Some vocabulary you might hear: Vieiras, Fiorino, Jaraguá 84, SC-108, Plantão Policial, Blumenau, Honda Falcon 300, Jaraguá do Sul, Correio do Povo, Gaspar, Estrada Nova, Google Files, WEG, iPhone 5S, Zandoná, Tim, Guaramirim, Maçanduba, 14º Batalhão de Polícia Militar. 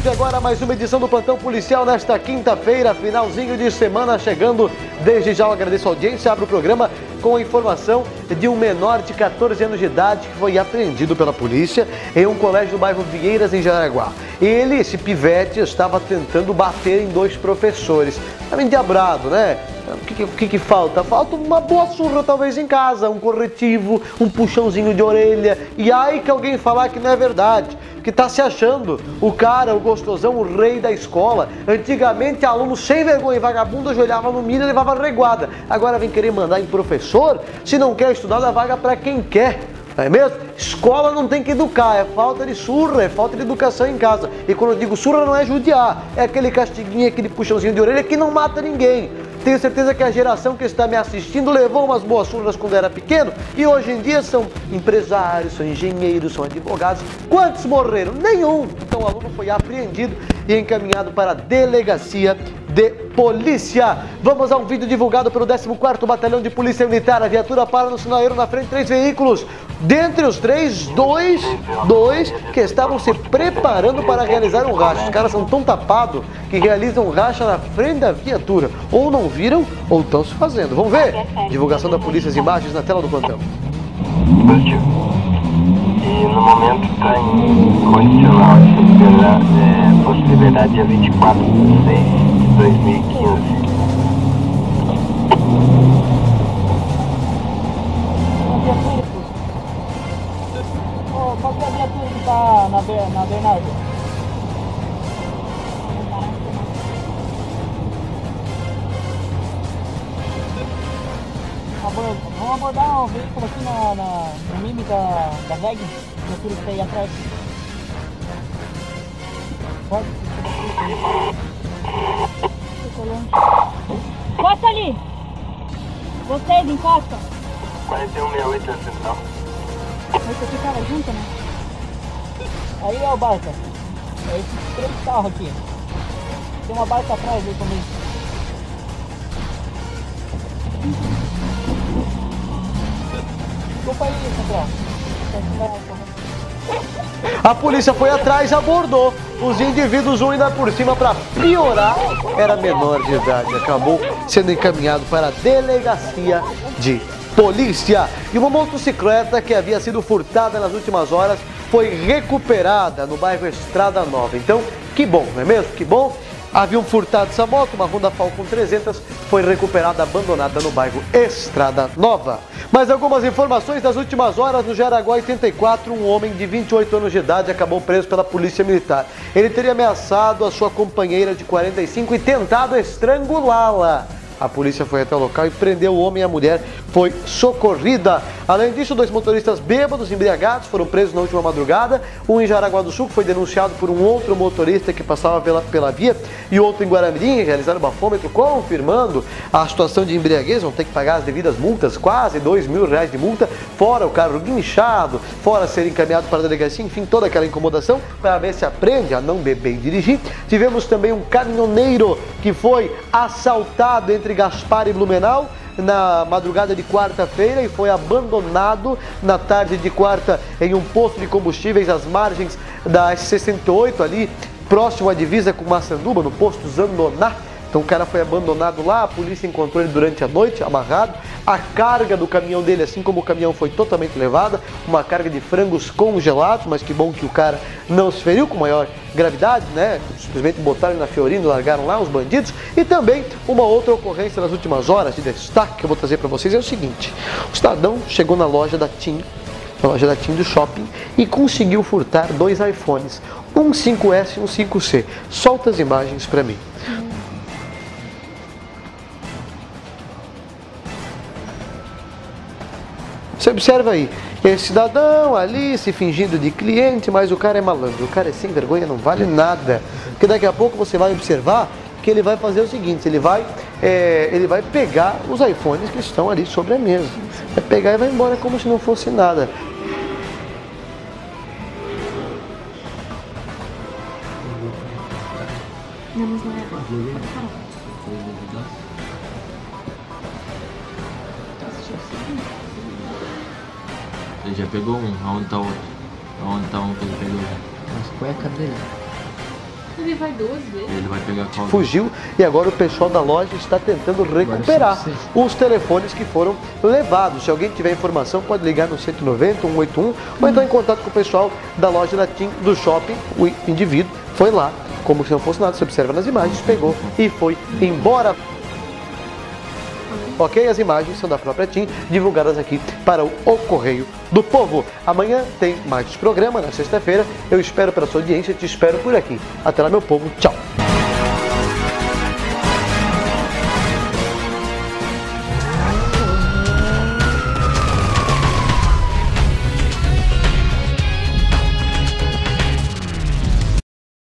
de agora mais uma edição do Plantão Policial nesta quinta-feira, finalzinho de semana chegando. Desde já eu agradeço a audiência, abro o programa com a informação de um menor de 14 anos de idade que foi apreendido pela polícia em um colégio do bairro Vieiras, em Jaraguá. Ele, esse pivete, estava tentando bater em dois professores. Estava endiabrado, né? O que falta? Falta uma boa surra talvez em casa, um corretivo, um puxãozinho de orelha. E aí que alguém falar que não é verdade, que tá se achando o cara, o gostosão, o rei da escola. Antigamente aluno sem vergonha e vagabundo ajoelhava no milho e levava reguada. Agora vem querer mandar em professor? Se não quer estudar, dá vaga pra quem quer. Não é mesmo? Escola não tem que educar, é falta de surra, é falta de educação em casa. E quando eu digo surra não é judiar, é aquele castiguinho, aquele puxãozinho de orelha que não mata ninguém. Tenho certeza que a geração que está me assistindo levou umas boas surras quando era pequeno e hoje em dia são empresários, são engenheiros, são advogados. Quantos morreram? Nenhum! Então o aluno foi apreendido e encaminhado para a delegacia de polícia. Vamos a um vídeo divulgado pelo 14º Batalhão de Polícia Militar. A viatura para no sinaleiro na frente, três veículos. Dentre os três, dois que estavam se preparando para realizar um racha. Os caras são tão tapados que realizam um racha na frente da viatura. Ou não viram, ou estão se fazendo. Vamos ver? Divulgação da polícia, as imagens na tela do plantão. E no momento está em condicional de possibilidade dia 24/6/2015. Qual que é a viatura que está na Bernardo? Vamos abordar um veículo aqui no MIB da WEG, a viatura que está aí atrás. Pode? Encosta ali! Vocês encostam! 4168 é a central. Mas aqui tava junto, né? Aí é o barca. É esses três carros aqui. Tem uma barca atrás aí também. Desculpa aí, central. A polícia foi atrás e abordou os indivíduos, um ainda por cima, para piorar, era menor de idade. Acabou sendo encaminhado para a delegacia de polícia. E uma motocicleta que havia sido furtada nas últimas horas foi recuperada no bairro Estrada Nova. Então, que bom, não é mesmo? Que bom. Haviam furtado essa moto, uma Honda Falcon 300, foi recuperada, abandonada no bairro Estrada Nova. Mais algumas informações das últimas horas. No Jaraguá 84, um homem de 28 anos de idade acabou preso pela polícia militar. Ele teria ameaçado a sua companheira de 45 e tentado estrangulá-la. A polícia foi até o local e prendeu o homem e a mulher foi socorrida. Além disso, dois motoristas bêbados, embriagados, foram presos na última madrugada. Um em Jaraguá do Sul, que foi denunciado por um outro motorista que passava pela via, e outro em Guaramirim, realizaram o bafômetro, confirmando a situação de embriaguez. Vão ter que pagar as devidas multas, quase R$2.000 de multa, fora o carro guinchado, fora ser encaminhado para a delegacia, enfim, toda aquela incomodação, para ver se aprende a não beber e dirigir. Tivemos também um caminhoneiro que foi assaltado entre Gaspar e Blumenau na madrugada de quarta-feira e foi abandonado na tarde de quarta em um posto de combustíveis às margens da SC-108, ali próximo à divisa com Maçanduba, no posto Zandoná. Então o cara foi abandonado lá, a polícia encontrou ele durante a noite, amarrado. A carga do caminhão dele, assim como o caminhão, foi totalmente levada, uma carga de frangos congelados, mas que bom que o cara não se feriu com maior gravidade, né? Simplesmente botaram ele na Fiorino, largaram lá os bandidos. E também uma outra ocorrência nas últimas horas de destaque que eu vou trazer para vocês é o seguinte: o cidadão chegou na loja da Tim, na loja da TIM do shopping, e conseguiu furtar dois iPhones, um 5S e um 5C. Solta as imagens para mim. Você observa aí, esse cidadão ali se fingindo de cliente, mas o cara é malandro, o cara é sem vergonha, não vale nada. Porque daqui a pouco você vai observar que ele vai fazer o seguinte, ele vai pegar os iPhones que estão ali sobre a mesa. Vai pegar e vai embora como se não fosse nada. Não, mas não é. Ele já pegou um, aonde tá o outro? Aonde tá um que ele pegou? As cuecas dele. Ele vai duas vezes. Ele vai pegar qual? Fugiu e agora o pessoal da loja está tentando recuperar os telefones que foram levados. Se alguém tiver informação, pode ligar no 190, 181 ou entrar em contato com o pessoal da loja da TIM do shopping. O indivíduo foi lá, como se não fosse nada, você observa nas imagens, pegou e foi embora. Ok? As imagens são da própria TIM, divulgadas aqui para o Correio do Povo. Amanhã tem mais programa, na sexta-feira. Eu espero pela sua audiência, te espero por aqui. Até lá, meu povo. Tchau.